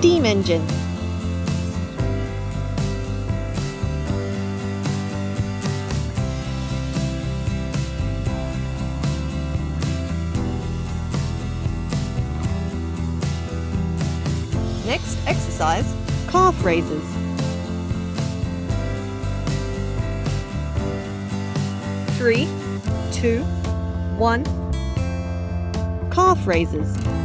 Steam engine, next exercise, calf raises. Three, two, one, calf raises.